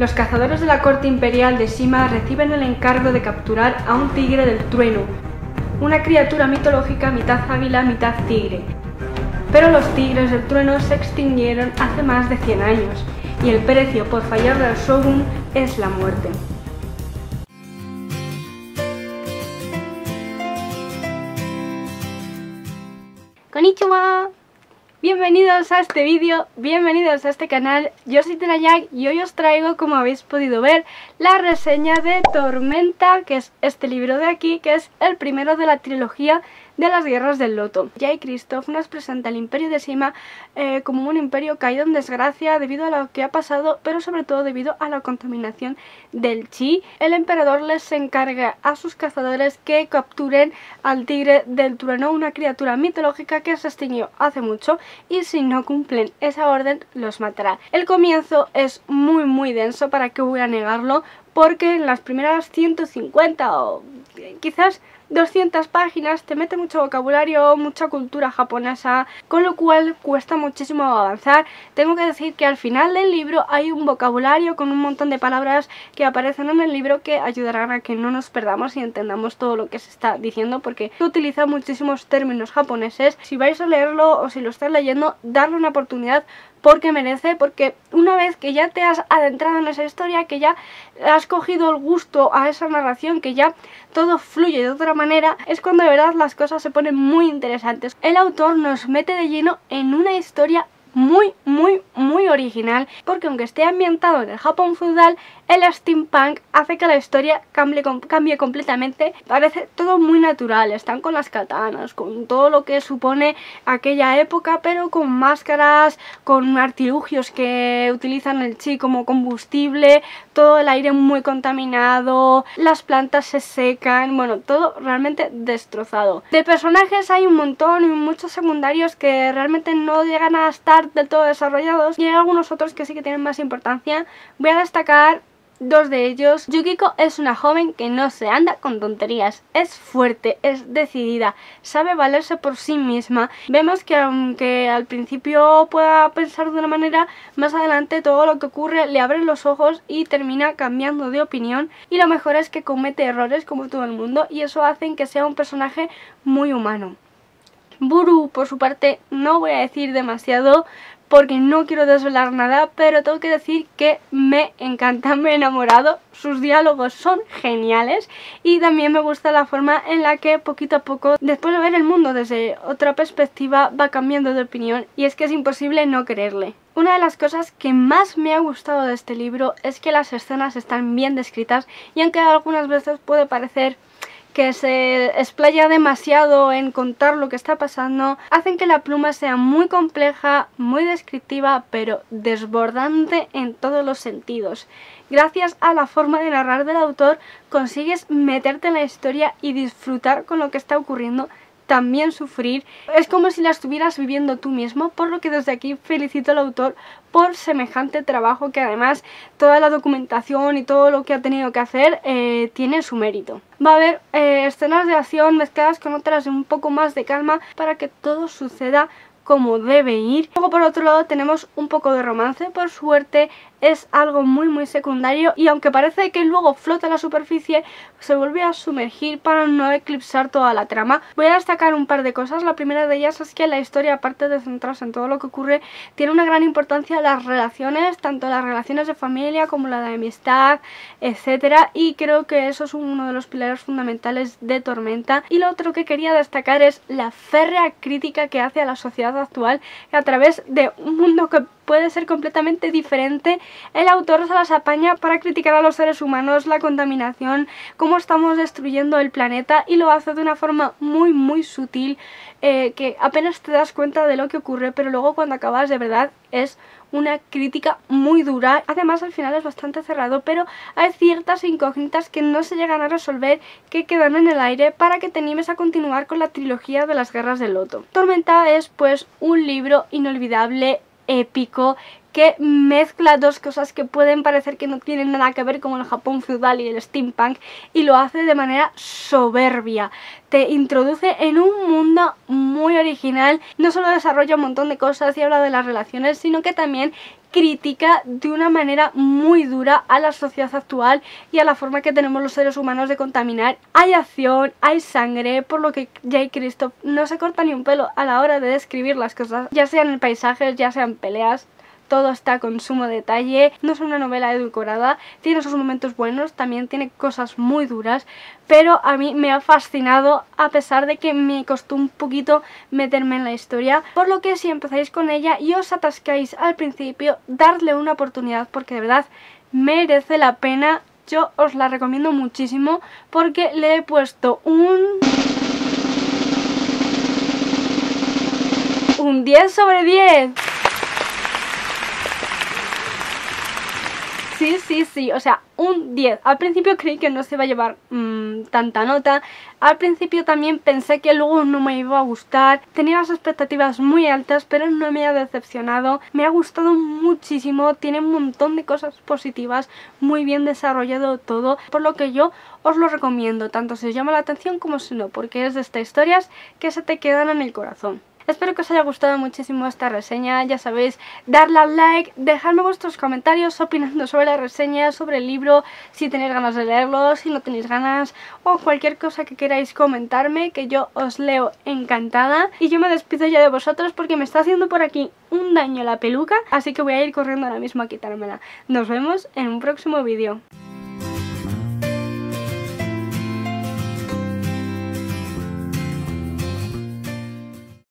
Los cazadores de la corte imperial de Shima reciben el encargo de capturar a un tigre del trueno, una criatura mitológica mitad águila, mitad tigre. Pero los tigres del trueno se extinguieron hace más de 100 años y el precio por fallarle al Shogun es la muerte. ¡Konnichiwa! Bienvenidos a este vídeo, bienvenidos a este canal, yo soy Tenayak y hoy os traigo, como habéis podido ver, la reseña de Tormenta, que es este libro de aquí, que es el primero de la trilogía de las Guerras del Loto. Jay Kristoff nos presenta el imperio de Shima como un imperio caído en desgracia debido a lo que ha pasado, pero sobre todo debido a la contaminación del chi. El emperador les encarga a sus cazadores que capturen al tigre del trueno, una criatura mitológica que se extinguió hace mucho y si no cumplen esa orden los matará. El comienzo es muy denso, para que voy a negarlo, porque en las primeras 150 o quizás 200 páginas te mete mucho vocabulario, mucha cultura japonesa, con lo cual cuesta muchísimo avanzar. Tengo que decir que al final del libro hay un vocabulario con un montón de palabras que aparecen en el libro que ayudarán a que no nos perdamos y entendamos todo lo que se está diciendo, porque utiliza muchísimos términos japoneses. Si vais a leerlo o si lo estáis leyendo, darle una oportunidad porque merece, porque una vez que ya te has adentrado en esa historia, que ya has cogido el gusto a esa narración, que ya todo fluye de otra manera, es cuando de verdad las cosas se ponen muy interesantes. El autor nos mete de lleno en una historia muy original, porque aunque esté ambientado en el Japón feudal, el steampunk hace que la historia cambie completamente. Parece todo muy natural, están con las katanas, con todo lo que supone aquella época, pero con máscaras, con artilugios que utilizan el chi como combustible, todo el aire muy contaminado, las plantas se secan, bueno, todo realmente destrozado. De personajes hay un montón y muchos secundarios que realmente no llegan a estar del todo desarrollados, y hay algunos otros que sí que tienen más importancia. Voy a destacar dos de ellos. Yukiko es una joven que no se anda con tonterías, es fuerte, es decidida, sabe valerse por sí misma. Vemos que aunque al principio pueda pensar de una manera, más adelante todo lo que ocurre le abre los ojos y termina cambiando de opinión, y lo mejor es que comete errores como todo el mundo y eso hace que sea un personaje muy humano. Buru, por su parte, no voy a decir demasiado porque no quiero desvelar nada, pero tengo que decir que me encanta, me he enamorado, sus diálogos son geniales y también me gusta la forma en la que poquito a poco, después de ver el mundo desde otra perspectiva, va cambiando de opinión, y es que es imposible no creerle. Una de las cosas que más me ha gustado de este libro es que las escenas están bien descritas, y aunque algunas veces puede parecer que se explaya demasiado en contar lo que está pasando, hacen que la pluma sea muy compleja, muy descriptiva, pero desbordante en todos los sentidos. Gracias a la forma de narrar del autor, consigues meterte en la historia y disfrutar con lo que está ocurriendo, también sufrir. Es como si la estuvieras viviendo tú mismo, por lo que desde aquí felicito al autor por semejante trabajo, que además toda la documentación y todo lo que ha tenido que hacer tiene su mérito. Va a haber escenas de acción mezcladas con otras un poco más de calma para que todo suceda como debe ir. Luego por otro lado tenemos un poco de romance, por suerte es algo muy secundario, y aunque parece que luego flota a la superficie, se vuelve a sumergir para no eclipsar toda la trama. Voy a destacar un par de cosas. La primera de ellas es que la historia, aparte de centrarse en todo lo que ocurre, tiene una gran importancia las relaciones, tanto las relaciones de familia como la de amistad, etcétera, y creo que eso es uno de los pilares fundamentales de Tormenta. Y lo otro que quería destacar es la férrea crítica que hace a la sociedad actual, a través de un mundo que puede ser completamente diferente. El autor se las apaña para criticar a los seres humanos, la contaminación, cómo estamos destruyendo el planeta, y lo hace de una forma muy sutil, que apenas te das cuenta de lo que ocurre, pero luego cuando acabas de verdad es una crítica muy dura. Además al final es bastante cerrado, pero hay ciertas incógnitas que no se llegan a resolver, que quedan en el aire, para que te animes a continuar con la trilogía de las Guerras del Loto. Tormenta es pues un libro inolvidable, épico, que mezcla dos cosas que pueden parecer que no tienen nada que ver, como el Japón feudal y el steampunk, y lo hace de manera soberbia. Te introduce en un mundo muy original, no solo desarrolla un montón de cosas y habla de las relaciones, sino que también crítica de una manera muy dura a la sociedad actual y a la forma que tenemos los seres humanos de contaminar. Hay acción, hay sangre, por lo que Jay Kristoff no se corta ni un pelo a la hora de describir las cosas, ya sean en paisajes, ya sean peleas. Todo está con sumo detalle, no es una novela edulcorada, tiene sus momentos buenos, también tiene cosas muy duras, pero a mí me ha fascinado a pesar de que me costó un poquito meterme en la historia, por lo que si empezáis con ella y os atascáis al principio, darle una oportunidad porque de verdad merece la pena. Yo os la recomiendo muchísimo porque le he puesto un 10 sobre 10. Sí, o sea, un 10. Al principio creí que no se iba a llevar tanta nota. Al principio también pensé que luego no me iba a gustar. Tenía las expectativas muy altas, pero no me ha decepcionado. Me ha gustado muchísimo. Tiene un montón de cosas positivas. Muy bien desarrollado todo. Por lo que yo os lo recomiendo, tanto si os llama la atención como si no, porque es de estas historias que se te quedan en el corazón. Espero que os haya gustado muchísimo esta reseña, ya sabéis, darle al like, dejadme vuestros comentarios opinando sobre la reseña, sobre el libro, si tenéis ganas de leerlo, si no tenéis ganas, o cualquier cosa que queráis comentarme, que yo os leo encantada. Y yo me despido ya de vosotros porque me está haciendo por aquí un daño la peluca, así que voy a ir corriendo ahora mismo a quitármela. Nos vemos en un próximo vídeo.